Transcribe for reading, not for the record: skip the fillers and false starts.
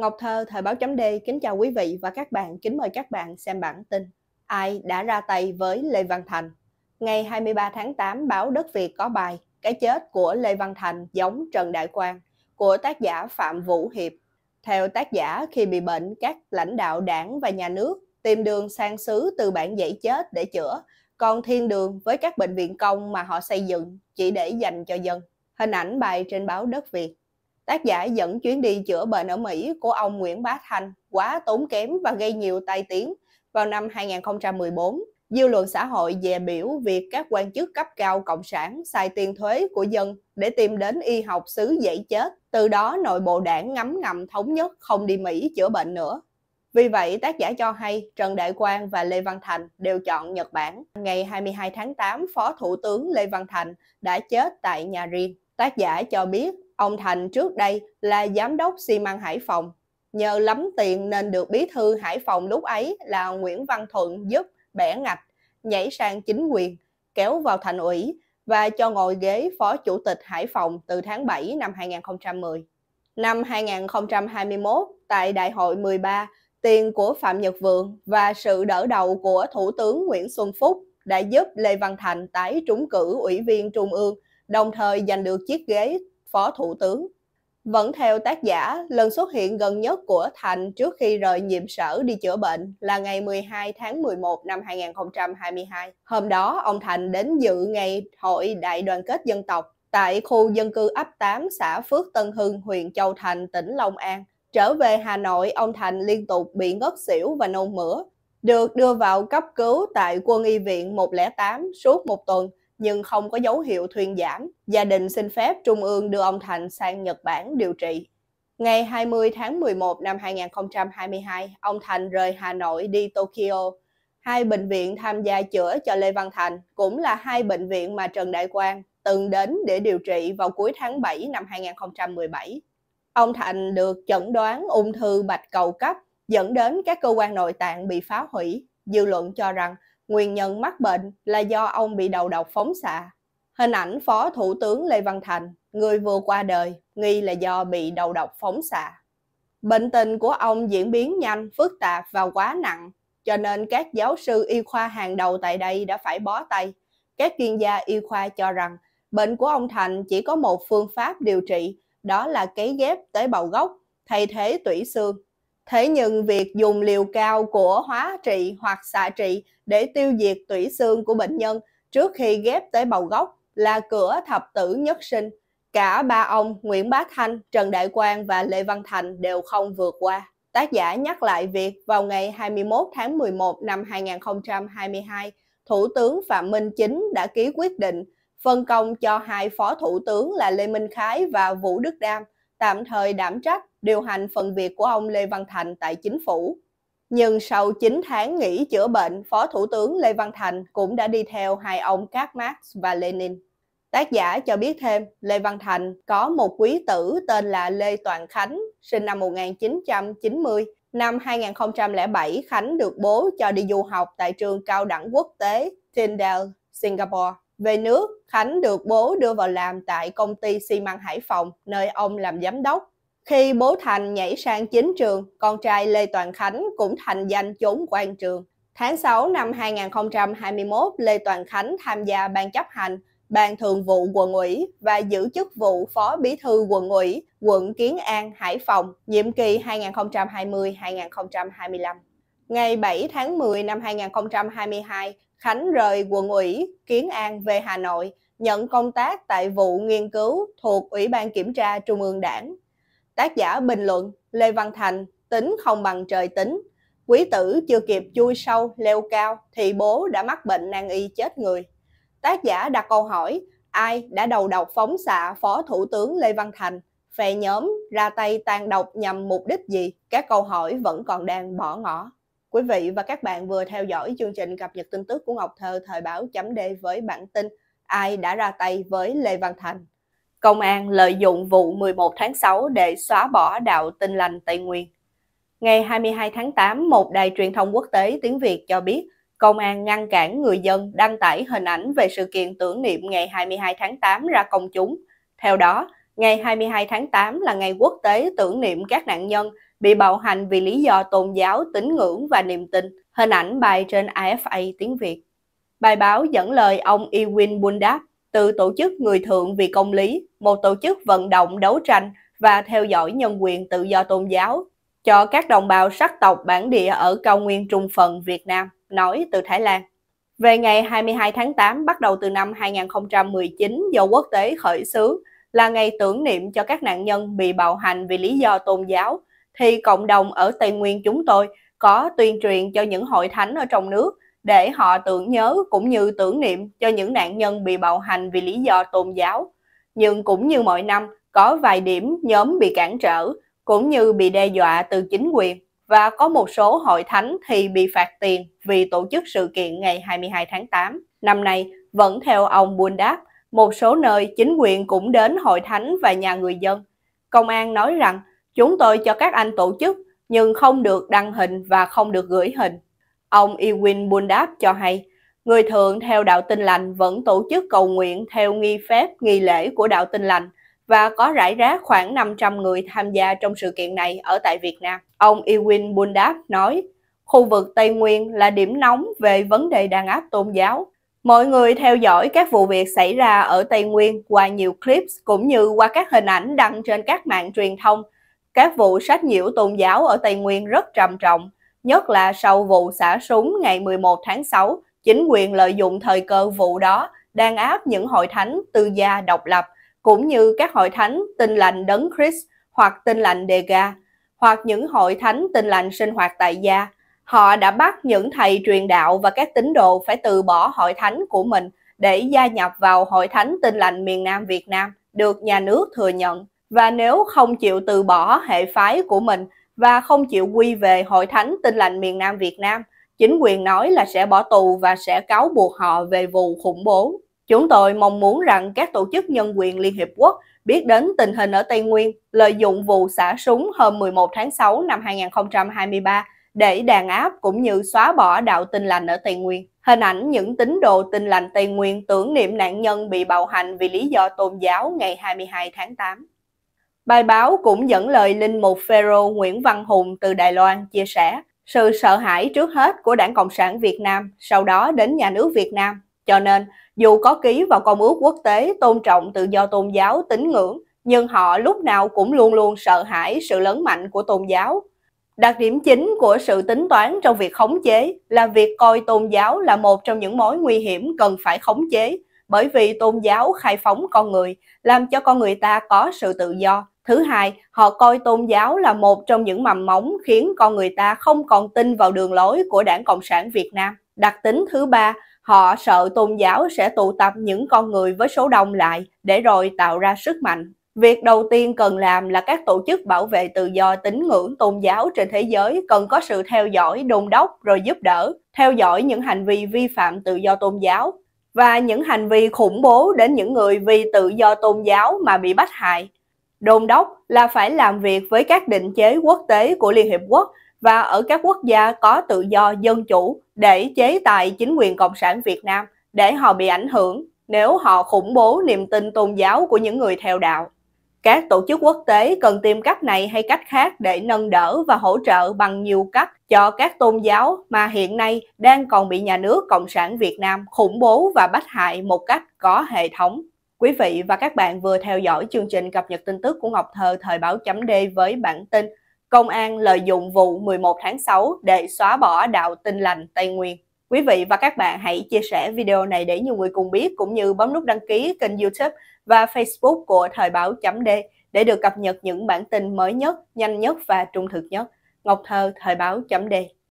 Ngọc Thơ, Thời báo.de kính chào quý vị và các bạn, kính mời các bạn xem bản tin Ai đã ra tay với Lê Văn Thành? Ngày 23 tháng 8, báo Đất Việt có bài Cái chết của Lê Văn Thành giống Trần Đại Quang của tác giả Phạm Vũ Hiệp. Theo tác giả, khi bị bệnh, các lãnh đạo đảng và nhà nước tìm đường sang xứ từ bản dãy chết để chữa, còn thiên đường với các bệnh viện công mà họ xây dựng chỉ để dành cho dân. Hình ảnh bài trên báo Đất Việt. Tác giả dẫn chuyến đi chữa bệnh ở Mỹ của ông Nguyễn Bá Thanh quá tốn kém và gây nhiều tai tiếng. Vào năm 2014, dư luận xã hội dè biểu việc các quan chức cấp cao cộng sản xài tiền thuế của dân để tìm đến y học xứ dãy chết. Từ đó nội bộ đảng ngấm ngầm thống nhất không đi Mỹ chữa bệnh nữa. Vì vậy, tác giả cho hay Trần Đại Quang và Lê Văn Thành đều chọn Nhật Bản. Ngày 22 tháng 8, Phó Thủ tướng Lê Văn Thành đã chết tại nhà riêng. Tác giả cho biết ông Thành trước đây là giám đốc xi măng Hải Phòng. Nhờ lắm tiền nên được bí thư Hải Phòng lúc ấy là Nguyễn Văn Thuận giúp bẻ ngạch, nhảy sang chính quyền, kéo vào thành ủy và cho ngồi ghế Phó Chủ tịch Hải Phòng từ tháng 7 năm 2010. Năm 2021, tại Đại hội 13, tiền của Phạm Nhật Vượng và sự đỡ đầu của Thủ tướng Nguyễn Xuân Phúc đã giúp Lê Văn Thành tái trúng cử Ủy viên Trung ương, đồng thời giành được chiếc ghế Phó Thủ tướng. Vẫn theo tác giả, lần xuất hiện gần nhất của Thành trước khi rời nhiệm sở đi chữa bệnh là ngày 12 tháng 11 năm 2022. Hôm đó, ông Thành đến dự ngày hội đại đoàn kết dân tộc tại khu dân cư ấp 8 xã Phước Tân Hưng, huyện Châu Thành, tỉnh Long An. Trở về Hà Nội, ông Thành liên tục bị ngất xỉu và nôn mửa, được đưa vào cấp cứu tại Quân y viện 108 suốt một tuần, nhưng không có dấu hiệu thuyên giảm. Gia đình xin phép Trung ương đưa ông Thành sang Nhật Bản điều trị. Ngày 20 tháng 11 năm 2022, ông Thành rời Hà Nội đi Tokyo. Hai bệnh viện tham gia chữa cho Lê Văn Thành cũng là hai bệnh viện mà Trần Đại Quang từng đến để điều trị vào cuối tháng 7 năm 2017. Ông Thành được chẩn đoán ung thư bạch cầu cấp dẫn đến các cơ quan nội tạng bị phá hủy. Dư luận cho rằng nguyên nhân mắc bệnh là do ông bị đầu độc phóng xạ. Hình ảnh Phó Thủ tướng Lê Văn Thành, người vừa qua đời, nghi là do bị đầu độc phóng xạ. Bệnh tình của ông diễn biến nhanh, phức tạp và quá nặng, cho nên các giáo sư y khoa hàng đầu tại đây đã phải bó tay. Các chuyên gia y khoa cho rằng bệnh của ông Thành chỉ có một phương pháp điều trị, đó là cấy ghép tế bào gốc, thay thế tủy xương. Thế nhưng việc dùng liều cao của hóa trị hoặc xạ trị để tiêu diệt tủy xương của bệnh nhân trước khi ghép tế bào gốc là cửa thập tử nhất sinh. Cả ba ông Nguyễn Bá Thanh, Trần Đại Quang và Lê Văn Thành đều không vượt qua. Tác giả nhắc lại việc vào ngày 21 tháng 11 năm 2022, Thủ tướng Phạm Minh Chính đã ký quyết định phân công cho hai phó thủ tướng là Lê Minh Khái và Vũ Đức Đam tạm thời đảm trách điều hành phần việc của ông Lê Văn Thành tại chính phủ. Nhưng sau 9 tháng nghỉ chữa bệnh, Phó Thủ tướng Lê Văn Thành cũng đã đi theo hai ông Karl Marx và Lenin. Tác giả cho biết thêm, Lê Văn Thành có một quý tử tên là Lê Toàn Khánh, sinh năm 1990. Năm 2007, Khánh được bố cho đi du học tại trường cao đẳng quốc tế Tyndale, Singapore. Về nước, Khánh được bố đưa vào làm tại công ty xi măng Hải Phòng, nơi ông làm giám đốc. Khi bố Thành nhảy sang chính trường, con trai Lê Toàn Khánh cũng thành danh trốn quan trường. Tháng 6 năm 2021, Lê Toàn Khánh tham gia ban chấp hành, ban thường vụ quận ủy và giữ chức vụ phó bí thư quận ủy, quận Kiến An, Hải Phòng, nhiệm kỳ 2020-2025. Ngày 7 tháng 10 năm 2022, Khánh rời quận ủy Kiến An về Hà Nội, nhận công tác tại vụ nghiên cứu thuộc Ủy ban Kiểm tra Trung ương Đảng. Tác giả bình luận, Lê Văn Thành tính không bằng trời tính. Quý tử chưa kịp chui sâu, leo cao thì bố đã mắc bệnh nan y chết người. Tác giả đặt câu hỏi, ai đã đầu độc phóng xạ Phó Thủ tướng Lê Văn Thành? Phe nhóm ra tay tàn độc nhằm mục đích gì? Các câu hỏi vẫn còn đang bỏ ngỏ. Quý vị và các bạn vừa theo dõi chương trình cập nhật tin tức của Ngọc Thơ Thời báo.d với bản tin Ai đã ra tay với Lê Văn Thành? Công an lợi dụng vụ 11 tháng 6 để xóa bỏ đạo Tin lành Tây Nguyên. Ngày 22 tháng 8, một đài truyền thông quốc tế tiếng Việt cho biết công an ngăn cản người dân đăng tải hình ảnh về sự kiện tưởng niệm ngày 22 tháng 8 ra công chúng. Theo đó, Ngày 22 tháng 8 là ngày quốc tế tưởng niệm các nạn nhân bị bạo hành vì lý do tôn giáo, tín ngưỡng và niềm tin. Hình ảnh bài trên AFA tiếng Việt. Bài báo dẫn lời ông Y Quynh Bdap từ Tổ chức Người Thượng vì Công lý, một tổ chức vận động đấu tranh và theo dõi nhân quyền tự do tôn giáo cho các đồng bào sắc tộc bản địa ở cao nguyên Trung Phần, Việt Nam, nói từ Thái Lan. Về ngày 22 tháng 8, bắt đầu từ năm 2019 do quốc tế khởi xướng là ngày tưởng niệm cho các nạn nhân bị bạo hành vì lý do tôn giáo, thì cộng đồng ở Tây Nguyên chúng tôi có tuyên truyền cho những hội thánh ở trong nước để họ tưởng nhớ cũng như tưởng niệm cho những nạn nhân bị bạo hành vì lý do tôn giáo. Nhưng cũng như mọi năm, có vài điểm nhóm bị cản trở, cũng như bị đe dọa từ chính quyền, và có một số hội thánh thì bị phạt tiền vì tổ chức sự kiện ngày 22 tháng 8. Năm nay, vẫn theo ông Bdap, một số nơi chính quyền cũng đến hội thánh và nhà người dân. Công an nói rằng, chúng tôi cho các anh tổ chức, nhưng không được đăng hình và không được gửi hình. Ông Y Quynh Bdap cho hay, Người Thượng theo đạo Tin Lành vẫn tổ chức cầu nguyện theo nghi phép, nghi lễ của đạo Tin Lành, và có rải rác khoảng 500 người tham gia trong sự kiện này ở tại Việt Nam. Ông Y Quynh Bdap nói, khu vực Tây Nguyên là điểm nóng về vấn đề đàn áp tôn giáo. Mọi người theo dõi các vụ việc xảy ra ở Tây Nguyên qua nhiều clips cũng như qua các hình ảnh đăng trên các mạng truyền thông. Các vụ sách nhiễu tôn giáo ở Tây Nguyên rất trầm trọng, nhất là sau vụ xả súng ngày 11 tháng 6, chính quyền lợi dụng thời cơ vụ đó đàn áp những hội thánh tư gia độc lập, cũng như các hội thánh Tin Lành Đấng Christ hoặc Tin Lành Đê-ga, hoặc những hội thánh Tin Lành Sinh hoạt tại gia. Họ đã bắt những thầy truyền đạo và các tín đồ phải từ bỏ hội thánh của mình để gia nhập vào hội thánh Tin Lành miền Nam Việt Nam, được nhà nước thừa nhận. Và nếu không chịu từ bỏ hệ phái của mình và không chịu quy về hội thánh Tin Lành miền Nam Việt Nam, chính quyền nói là sẽ bỏ tù và sẽ cáo buộc họ về vụ khủng bố. Chúng tôi mong muốn rằng các tổ chức nhân quyền Liên Hiệp Quốc biết đến tình hình ở Tây Nguyên, lợi dụng vụ xả súng hôm 11 tháng 6 năm 2023 để đàn áp cũng như xóa bỏ đạo Tin Lành ở Tây Nguyên. Hình ảnh những tín đồ Tin Lành Tây Nguyên tưởng niệm nạn nhân bị bạo hành vì lý do tôn giáo ngày 22 tháng 8. Bài báo cũng dẫn lời Linh Mục Phêrô Nguyễn Văn Hùng từ Đài Loan chia sẻ sự sợ hãi trước hết của Đảng Cộng sản Việt Nam, sau đó đến nhà nước Việt Nam. Cho nên, dù có ký vào Công ước Quốc tế tôn trọng tự do tôn giáo, tín ngưỡng, nhưng họ lúc nào cũng luôn luôn sợ hãi sự lớn mạnh của tôn giáo. Đặc điểm chính của sự tính toán trong việc khống chế là việc coi tôn giáo là một trong những mối nguy hiểm cần phải khống chế, bởi vì tôn giáo khai phóng con người, làm cho con người ta có sự tự do. Thứ hai, họ coi tôn giáo là một trong những mầm móng khiến con người ta không còn tin vào đường lối của Đảng Cộng sản Việt Nam. Đặc tính thứ ba, họ sợ tôn giáo sẽ tụ tập những con người với số đông lại để rồi tạo ra sức mạnh. Việc đầu tiên cần làm là các tổ chức bảo vệ tự do tín ngưỡng tôn giáo trên thế giới cần có sự theo dõi, đôn đốc rồi giúp đỡ, theo dõi những hành vi vi phạm tự do tôn giáo và những hành vi khủng bố đến những người vì tự do tôn giáo mà bị bắt hại. Đôn đốc là phải làm việc với các định chế quốc tế của Liên Hiệp Quốc và ở các quốc gia có tự do dân chủ để chế tài chính quyền Cộng sản Việt Nam để họ bị ảnh hưởng nếu họ khủng bố niềm tin tôn giáo của những người theo đạo. Các tổ chức quốc tế cần tìm cách này hay cách khác để nâng đỡ và hỗ trợ bằng nhiều cách cho các tôn giáo mà hiện nay đang còn bị nhà nước Cộng sản Việt Nam khủng bố và bách hại một cách có hệ thống. Quý vị và các bạn vừa theo dõi chương trình cập nhật tin tức của Ngọc Thơ Thời báo.de với bản tin Công an lợi dụng vụ 11 tháng 6 để xóa bỏ đạo Tin Lành Tây Nguyên. Quý vị và các bạn hãy chia sẻ video này để nhiều người cùng biết, cũng như bấm nút đăng ký kênh YouTube và Facebook của Thời báo.de để được cập nhật những bản tin mới nhất, nhanh nhất và trung thực nhất. Ngọc Thơ Thời báo.de